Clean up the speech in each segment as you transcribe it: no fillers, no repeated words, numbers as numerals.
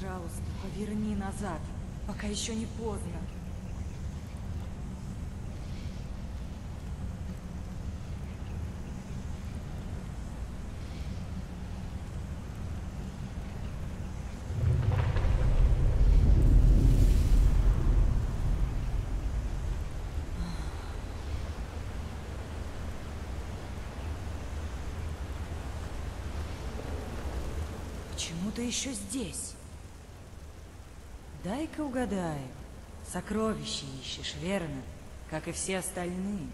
Пожалуйста, поверни назад, пока еще не поздно. Почему ты еще здесь? Дай-ка угадаю. Сокровища ищешь, верно? Как и все остальные.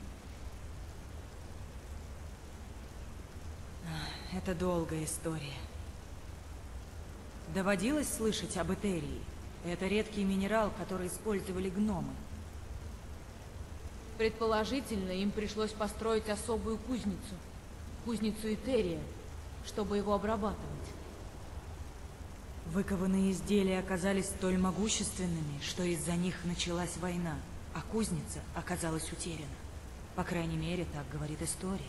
Это долгая история. Доводилось слышать об Этерии? Это редкий минерал, который использовали гномы. Предположительно, им пришлось построить особую кузницу. Кузницу Этерия, чтобы его обрабатывать. Выкованные изделия оказались столь могущественными, что из-за них началась война, а кузница оказалась утеряна. По крайней мере, так говорит история.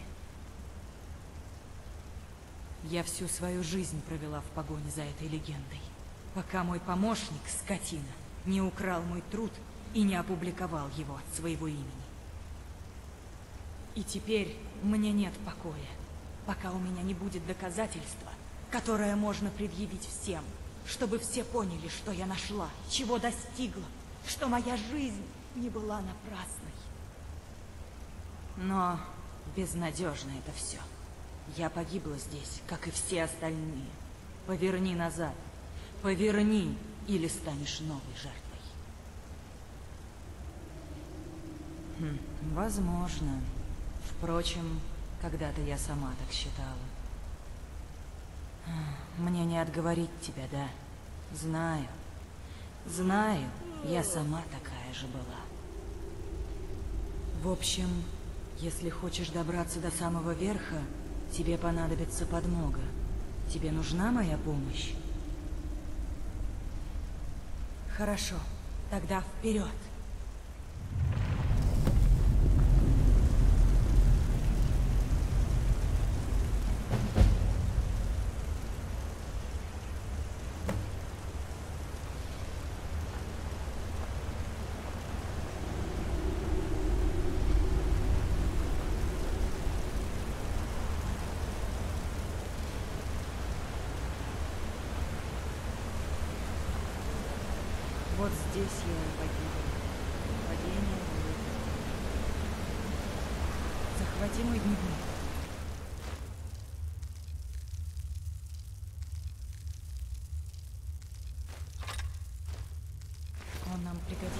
Я всю свою жизнь провела в погоне за этой легендой, пока мой помощник, скотина, не украл мой труд и не опубликовал его от своего имени. И теперь мне нет покоя, пока у меня не будет доказательства, которое можно предъявить всем, чтобы все поняли, что я нашла, чего достигла, что моя жизнь не была напрасной. Но безнадежно это все. Я погибла здесь, как и все остальные. Поверни назад. Поверни, или станешь новой жертвой. Возможно. Впрочем, когда-то я сама так считала. Мне не отговорить тебя, да? Знаю. Знаю, я сама такая же была. В общем, если хочешь добраться до самого верха, тебе понадобится подмога. Тебе нужна моя помощь? Хорошо, тогда вперед. Вот здесь я и погибла. Падение было. Захвати мой дневник. Он нам пригодится.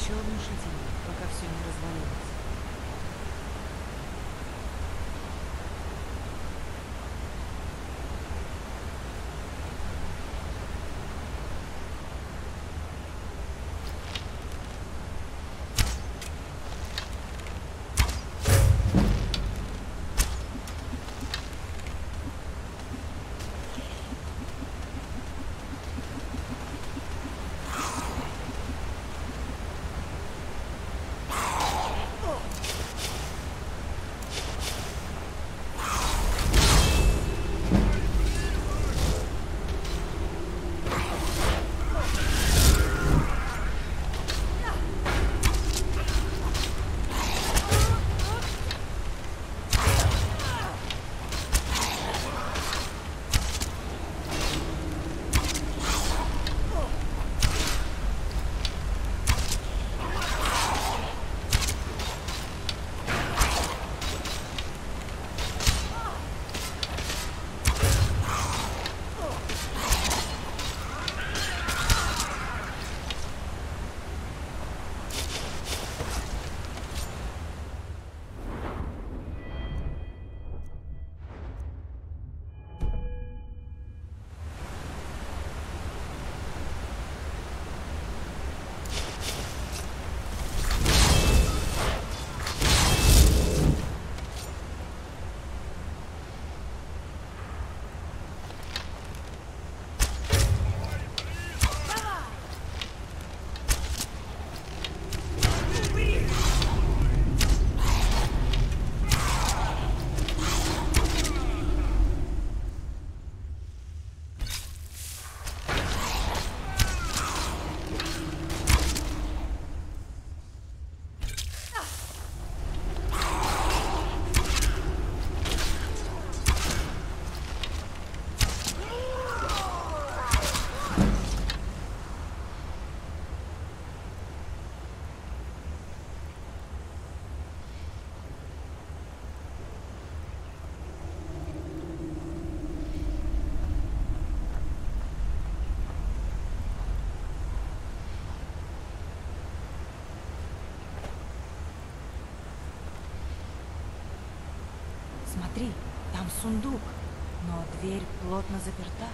еще внушительнее, пока все не развалилось. Смотри, там сундук, но дверь плотно заперта.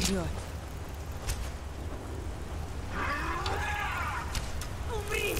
ждет. Умри!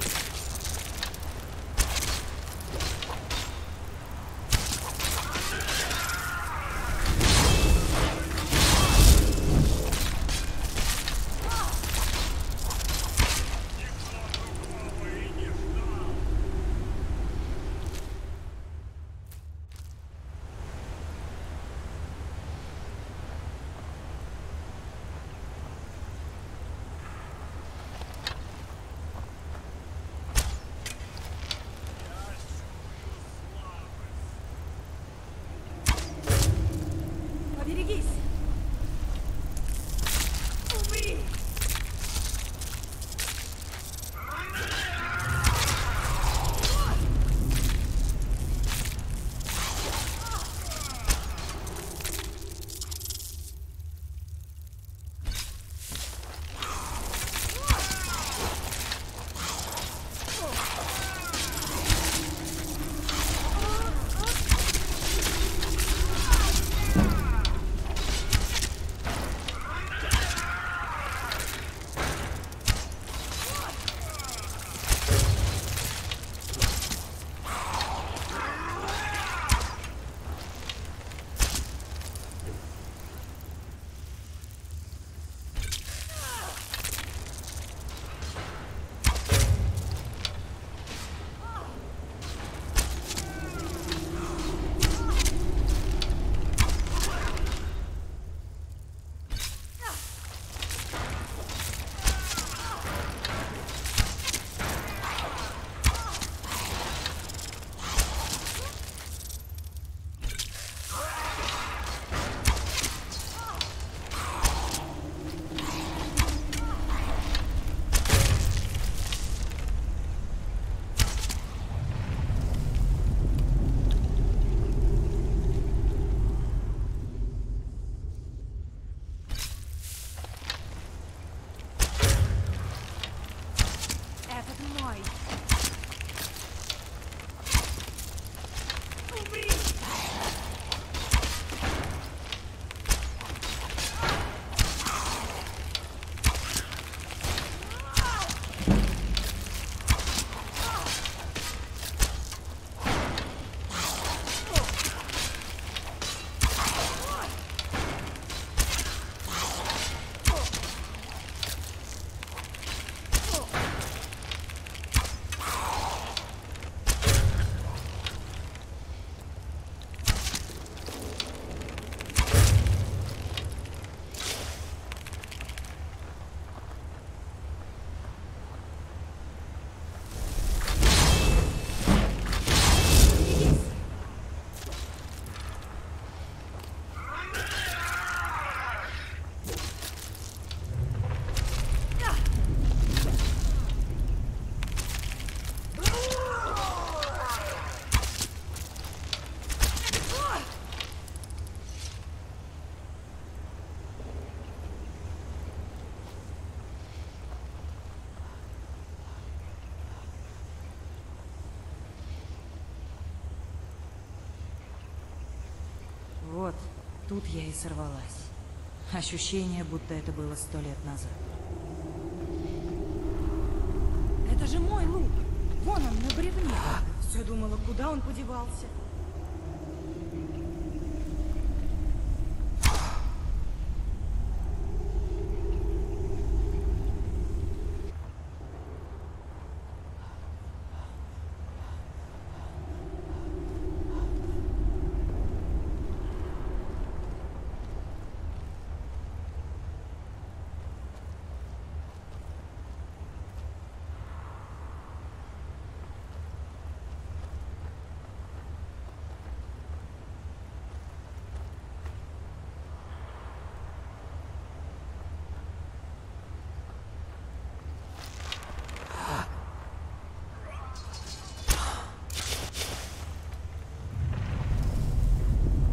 Вот тут я и сорвалась. Ощущение, будто это было 100 лет назад. Это же мой лук! Вон он, на бревне. Все думала, куда он подевался.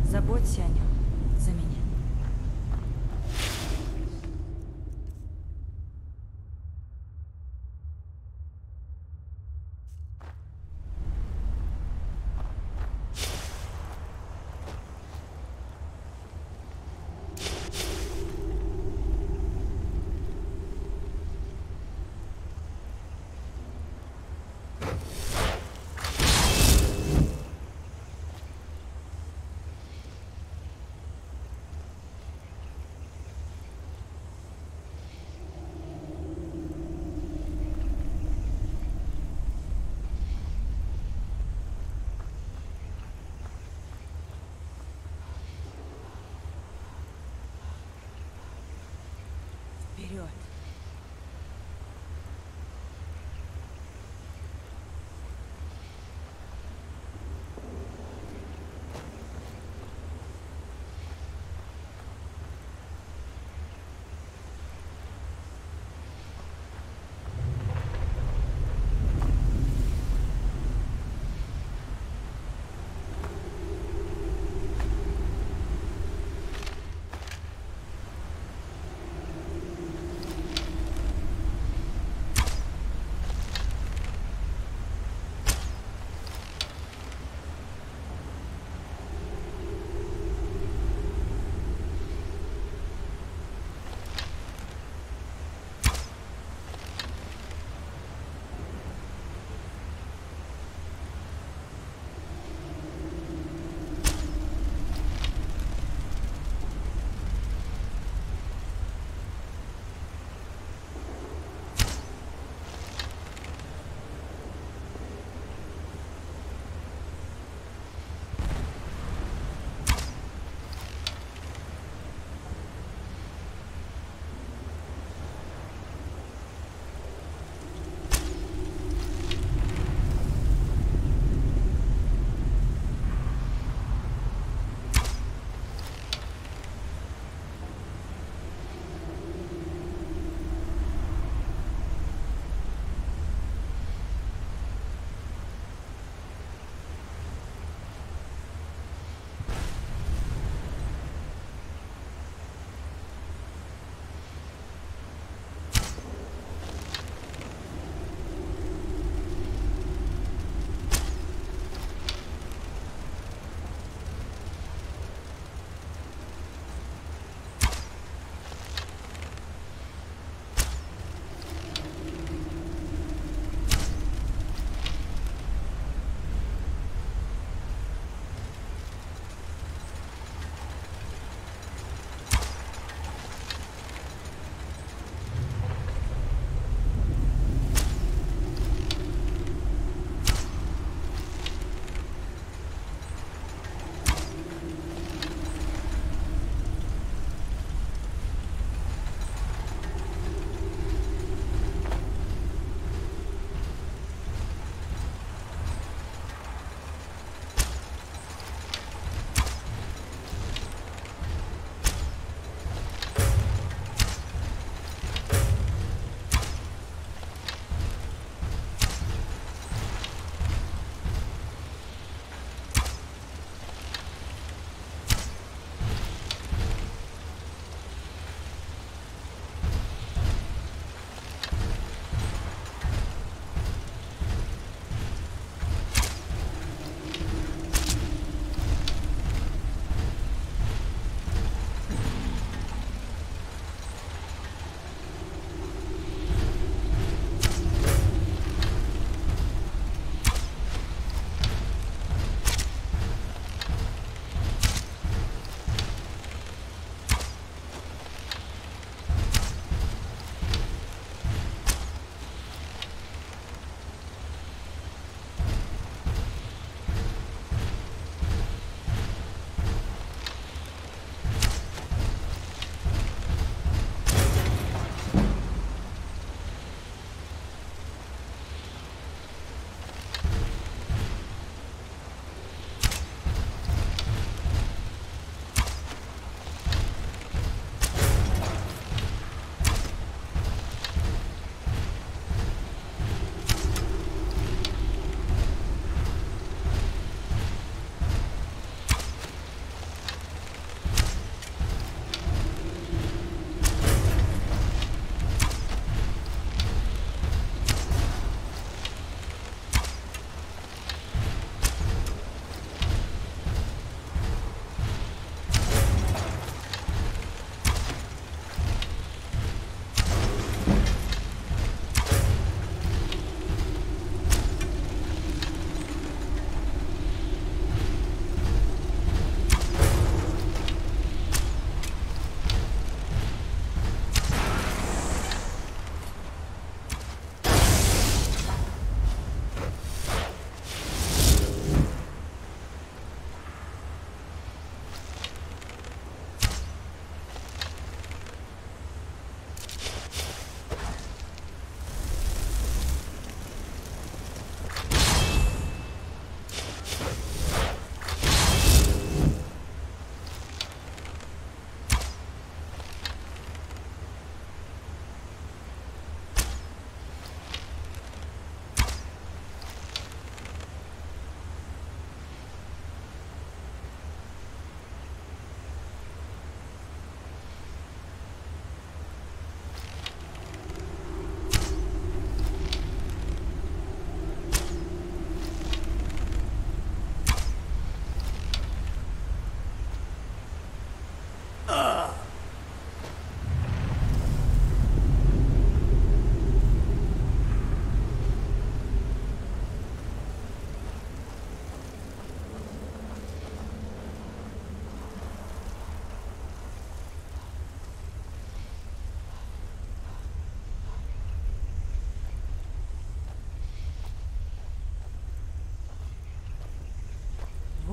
Заботься о нем за меня. Вперед.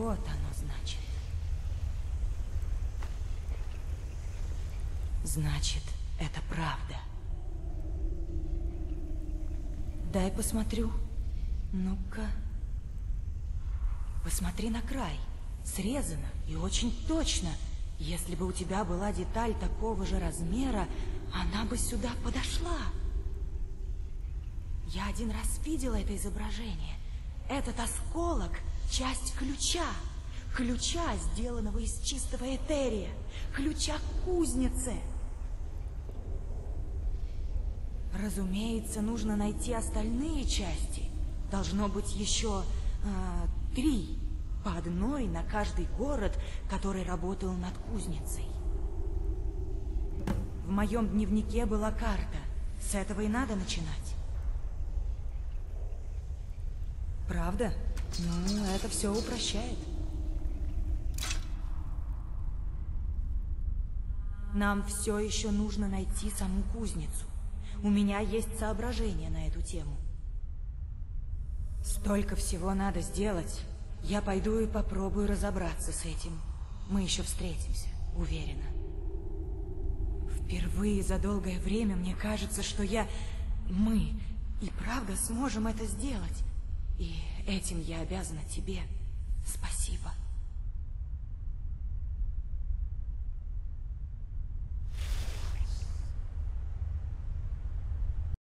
Вот оно значит. Значит, это правда. Дай посмотрю. Ну-ка. Посмотри на край. Срезано и очень точно. Если бы у тебя была деталь такого же размера, она бы сюда подошла. Я один раз видела это изображение. Этот осколок — часть ключа. Ключа, сделанного из чистого этерия. Ключа кузницы. Разумеется, нужно найти остальные части. Должно быть еще 3. По одной на каждый город, который работал над кузницей. В моем дневнике была карта. С этого и надо начинать. Правда? Ну, это все упрощает. Нам все еще нужно найти саму кузницу. У меня есть соображение на эту тему. Столько всего надо сделать. Я пойду и попробую разобраться с этим. Мы еще встретимся, уверена. Впервые за долгое время мне кажется, что мы и правда сможем это сделать. И этим я обязана тебе. Спасибо.